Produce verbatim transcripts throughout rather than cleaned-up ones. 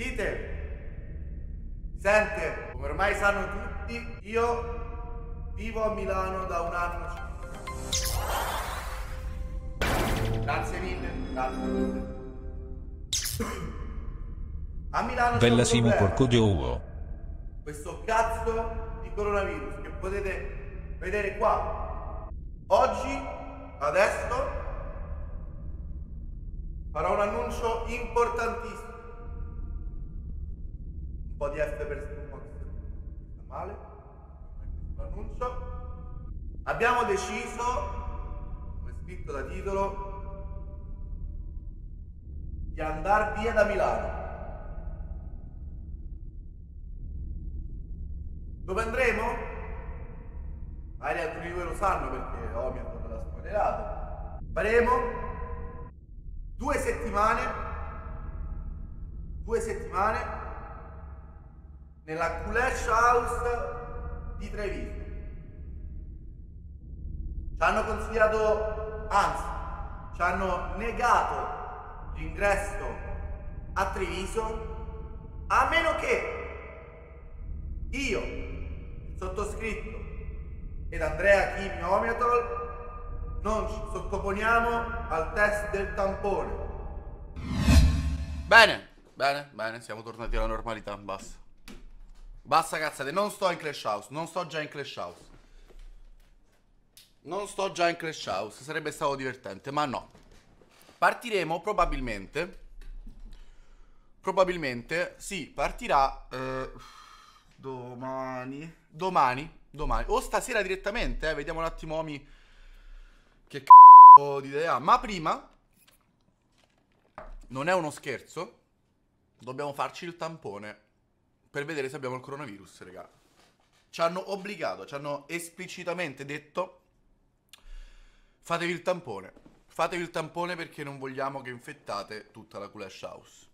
Sentite? Sente? Come ormai sanno tutti, io vivo a Milano da un anno. Grazie mille, grazie mille. A Milano c'è un problema. Porco Dio. Questo cazzo di coronavirus che potete vedere qua. Oggi, adesso, farò un annuncio importantissimo. Un po' di F per Stumox. Sta male. L'annuncio. Abbiamo deciso, come scritto da titolo, di andare via da Milano. Dove andremo? Magari altri di voi lo sanno perché oh, mi hanno dato la spoilerata. Faremo due settimane, due settimane nella Clash House di Treviso. Ci hanno consigliato, anzi, ci hanno negato l'ingresso a Treviso a meno che io, il sottoscritto ed Andrea Kim Omiatol non ci sottoponiamo al test del tampone. Bene, bene, bene, siamo tornati alla normalità. Basta, basta cazzate, non sto in Clash House, non sto già in Clash House. Non sto già in Clash House, sarebbe stato divertente, ma no. Partiremo probabilmente, probabilmente, sì, partirà eh, domani, domani, domani, o stasera direttamente, eh, vediamo un attimo Omi che c***o di idea, ma prima, non è uno scherzo, dobbiamo farci il tampone per vedere se abbiamo il coronavirus, raga. Ci hanno obbligato, ci hanno esplicitamente detto, fatevi il tampone. Fatevi il tampone perché non vogliamo che infettate tutta la Kuleshaus House.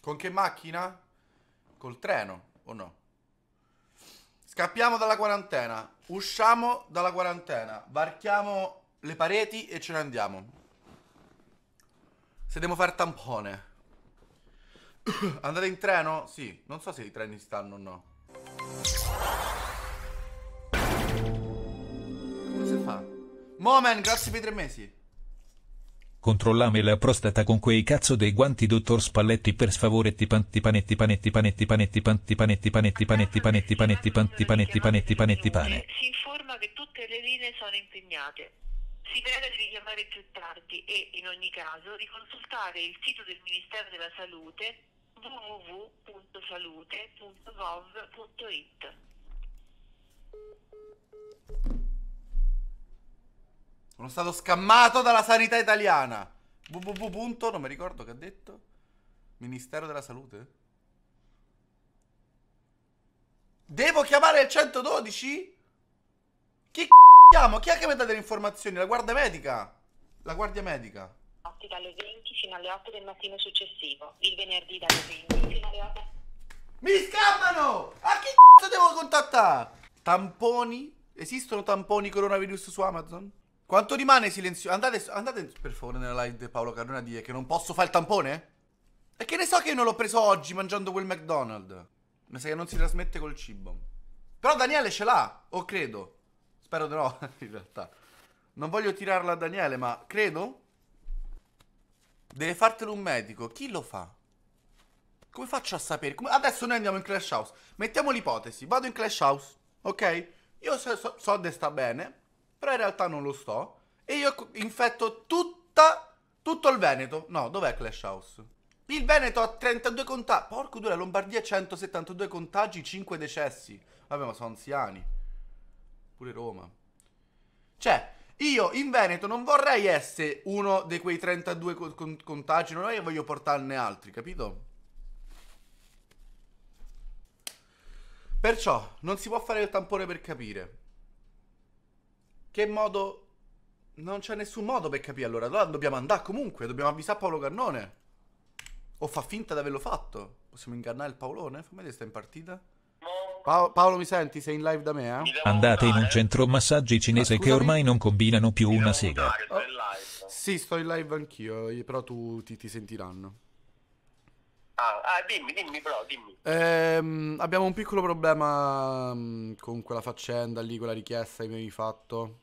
Con che macchina? Col treno, o no? Scappiamo dalla quarantena, usciamo dalla quarantena, varchiamo le pareti e ce ne andiamo. Se devo fare tampone. Andate in treno? Sì, non so se i treni stanno o no. Moment, grazie per i tre mesi. Controllami la prostata con quei cazzo dei guanti, dottor Spalletti, per sfavore. Ti panti panetti panetti panetti panetti panetti panetti panetti panetti panetti panetti panetti panetti panetti panetti pane. Si informa che tutte le linee sono impegnate. Si prega di richiamare più tardi e, in ogni caso, di consultare il sito del Ministero della Salute w w w punto salute punto gov punto it. Sono stato scammato dalla sanità italiana. www. Non mi ricordo che ha detto. Ministero della Salute? Devo chiamare il centododici? Chi c***o chiamo? Chi è che mi dà delle informazioni? La guardia medica? La guardia medica. Dalle venti fino alle otto del mattino successivo. Il venerdì dalle venti fino alle otto. Mi scammano! A chi c***o devo contattare? Tamponi? Esistono tamponi coronavirus su Amazon? Quanto rimane silenzio? Andate, andate per favore nella live di Paolo Carrone a dire che non posso fare il tampone? E che ne so che io non l'ho preso oggi mangiando quel McDonald's? Mi sa che non si trasmette col cibo. Però Daniele ce l'ha, o credo. Spero di no, in realtà. Non voglio tirarla a Daniele, ma credo. Deve fartelo un medico. Chi lo fa? Come faccio a sapere? Come... Adesso noi andiamo in Clash House. Mettiamo l'ipotesi. Vado in Clash House, ok? Io so, so, so de sta bene. Però in realtà non lo sto. E io infetto tutta, tutto il Veneto. No, dov'è Clash House? Il Veneto ha trentadue contagi. Porco due, la Lombardia ha centosettantadue contagi, cinque decessi. Vabbè, ma sono anziani. Pure Roma. Cioè, io in Veneto non vorrei essere uno di quei trentadue con con contagi. Non è che voglio portarne altri, capito? Perciò, non si può fare il tampone per capire. Che modo? Non c'è nessun modo per capire, allora. Allora dobbiamo andare comunque, dobbiamo avvisare Paolo Carrone. O fa finta di averlo fatto. Possiamo ingannare il Paolone? Fammi vedere se sta in partita. Pa Paolo, mi senti? Sei in live da me, eh? Andate in un centro massaggi cinese, ah, che ormai non combinano più una sega. Oh. Sì, sto in live anch'io, però tu ti, ti sentiranno. Ah, ah, dimmi, dimmi però, dimmi. Ehm, abbiamo un piccolo problema mh, con quella faccenda lì, quella richiesta che mi avevi fatto.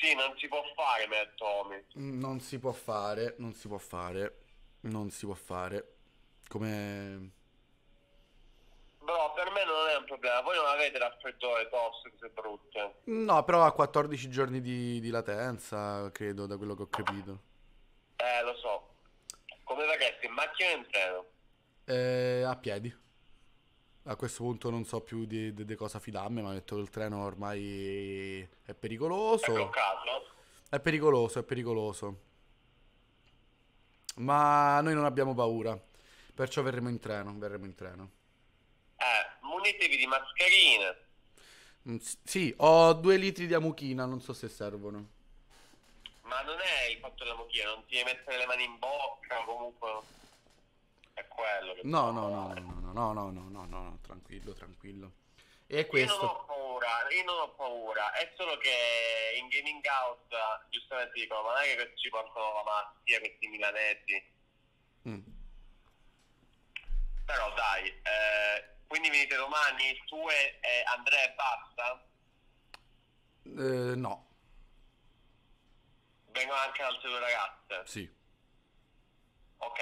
Sì, non si può fare, Matt Tommy. Non si può fare, non si può fare, non si può fare. Come... Bro, per me non è un problema, voi non avete raffreddore, tosse, cose brutte. No, però ha quattordici giorni di, di latenza, credo, da quello che ho capito. Eh, lo so. Come verresti, in macchina o in treno? Eh, a piedi. A questo punto non so più di, di, di cosa fidarmi, ma ho detto che il treno ormai è pericoloso. È bloccato? È pericoloso, è pericoloso. Ma noi non abbiamo paura, perciò verremo in treno, verremo in treno. Eh, munitevi di mascherine. Mm, sì, ho due litri di amuchina, non so se servono. Ma non è il fatto della mucchia, non ti devi mettere le mani in bocca, comunque è quello che... No, no, no, no, no, no, no, no, no, tranquillo, tranquillo. E questo... Io non ho paura, io non ho paura, è solo che in Gaming House giustamente dicono, ma non è che ci portano la malattia questi milanesi. Mm. Però dai, eh, quindi venite domani, tu e eh, Andrea e basta? Eh, no. Vengono anche altre due ragazze? Sì. Ok,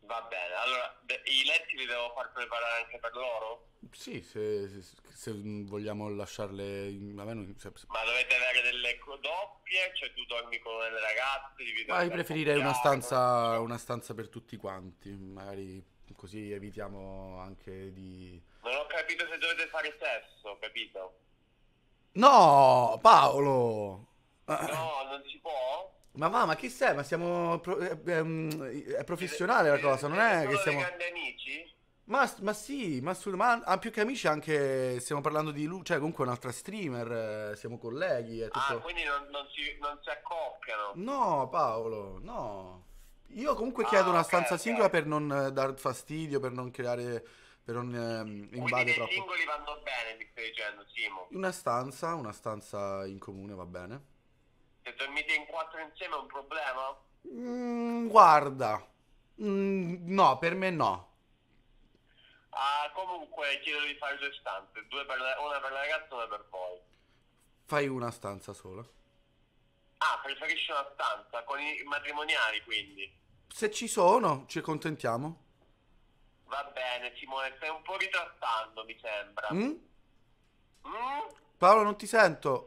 va bene. Allora, i letti li devo far preparare anche per loro? Sì, se, se, se vogliamo lasciarle... In... Vabbè, non... Ma dovete avere delle doppie? Cioè tu dormi con le ragazze? Ma io preferirei una stanza, una stanza per tutti quanti, magari così evitiamo anche di... Non ho capito se dovete fare sesso, capito? No, Paolo! No, non si può? Ma va, ma chi sei? Ma siamo... Pro è, è, è professionale la cosa, non è che siamo... grandi amici? Ma, ma sì, ma, sul, ma ah, più che amici anche... Stiamo parlando di lui, cioè comunque è un'altra streamer, siamo colleghi, è tutto... Ah, quindi non, non, si, non si accoppiano? No, Paolo, no. Io comunque ah, chiedo una okay, stanza okay. singola per non dar fastidio, per non creare... Per non eh, invadere troppo. Quindi i singoli vanno bene, mi stai dicendo, Simo? Una stanza, una stanza in comune va bene. Se dormite in quattro insieme è un problema? Mm, guarda, mm, no, per me no. Ah, comunque chiedo di fare due stanze, due per la, una per la ragazza e una per voi. Fai una stanza sola. Ah, preferisci una stanza, con i matrimoniali quindi? Se ci sono, ci accontentiamo. Va bene, Simone, stai un po' ritrattando, mi sembra. Mm? Mm? Paolo, non ti sento.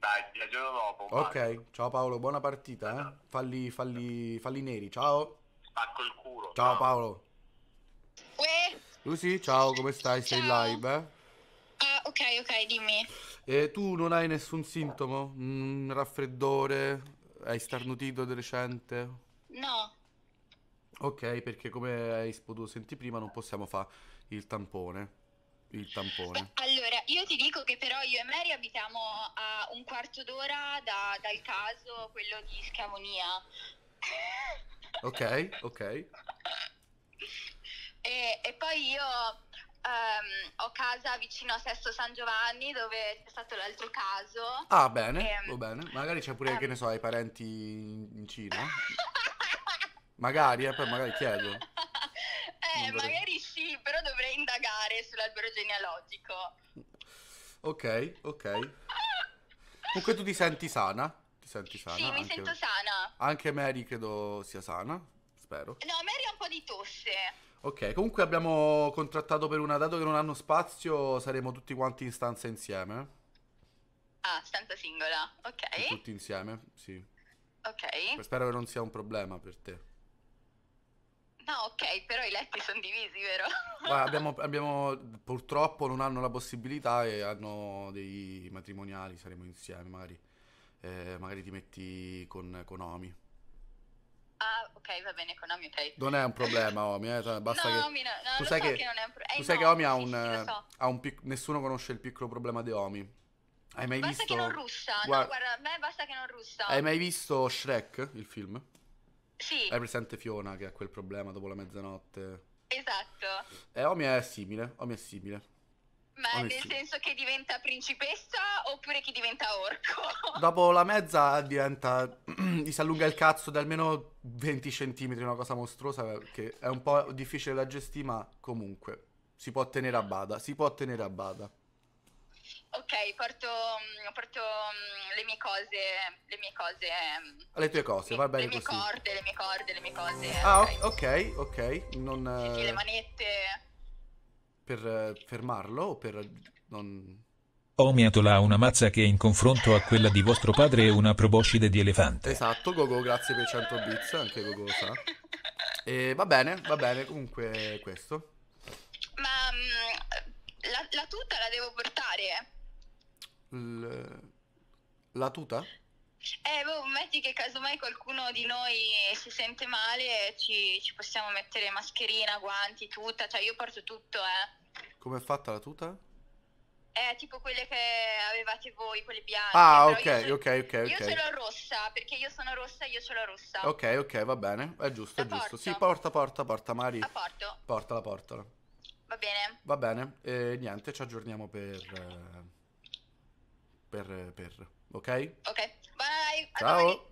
Dai, ti ragiono dopo. Ok, mangio. Ciao Paolo, buona partita, eh? Falli, falli, falli neri, ciao. Spacco il culo. Ciao, ciao. Paolo. Uè. Lucy, ciao, come stai? Ciao. Sei in live, eh? Uh, ok, ok, dimmi. E tu non hai nessun sintomo? Mm, raffreddore? Hai starnutito di recente? No. Ok, perché come hai potuto sentire prima non possiamo fare il tampone. Il tampone. Beh, allora, io ti dico che però io e Mary abitiamo a un quarto d'ora da, dal caso, quello di Schiavonia. Ok, ok. E, e poi io um, ho casa vicino a Sesto San Giovanni, dove c'è stato l'altro caso. Ah, bene, e, va bene. Magari c'è pure, um, che ne so, i parenti in Cina. Magari, eh, poi magari chiedo. Eh, magari sì, però dovrei indagare sull'albero genealogico. Ok, ok. Comunque tu ti senti sana? Ti senti sana? Sì, anche... mi sento sana. Anche Mary credo sia sana, spero. No, Mary ha un po' di tosse. Ok, comunque abbiamo contrattato per una, dato che non hanno spazio, saremo tutti quanti in stanza insieme. Ah, stanza singola, ok. E tutti insieme, sì. Ok. Spero che non sia un problema per te. No, ok, però i letti sono divisi, vero? Guarda, abbiamo, abbiamo, purtroppo non hanno la possibilità e hanno dei matrimoniali, saremo insieme magari. Eh, magari ti metti con, con Omi. Ah, ok, va bene, con Omi, ok. Non è un problema, Omi, eh? Basta no, che... Omi, no, no, tu lo sai so che, che non è un problema. Eh, tu no, sai che Omi sì, ha un... Sì, so. ha un pic... Nessuno conosce il piccolo problema di Omi. Hai mai basta visto... Basta che non russa, guarda... no, guarda, a me basta che non russa. Hai mai visto Shrek, il film? Sì. Hai presente Fiona che ha quel problema dopo la mezzanotte? Esatto. E eh, Omi è simile, Omi è simile. Ma onestamente. Nel senso che diventa principessa oppure chi diventa orco? Dopo la mezza diventa... gli si allunga il cazzo di almeno venti centimetri, una cosa mostruosa che è un po' difficile da gestire, ma comunque si può tenere a bada, si può tenere a bada. Ok, porto, porto le mie cose, le mie cose... Le tue cose, le, va bene così. Le mie così. corde, le mie corde, le mie cose... Ah, ok, ok, okay. Non... Sì, le manette... Per fermarlo o per non... Omiatola ha una mazza che in confronto a quella di vostro padre è una proboscide di elefante. Esatto, Gogo, grazie per cento bits, anche Gogo lo sa. E va bene, va bene, comunque questo. Ma la, la tuta la devo portare? L... La tuta? Eh, boh, metti che casomai qualcuno di noi si sente male, ci, ci possiamo mettere mascherina, guanti, tuta, cioè io porto tutto, eh. Come è fatta la tuta? Eh, tipo quelle che avevate voi, quelle bianche. Ah, ok, ce... ok, ok. Io okay. ce l'ho rossa, perché io sono rossa e io ce l'ho rossa. Ok, ok, va bene, è giusto, la è porto. giusto. Sì, porta, porta, porta, Mari. La porto. Portala, portala. Va bene. Va bene, e niente, ci aggiorniamo per... Per... per... Ok? Ok. Bye. Ciao.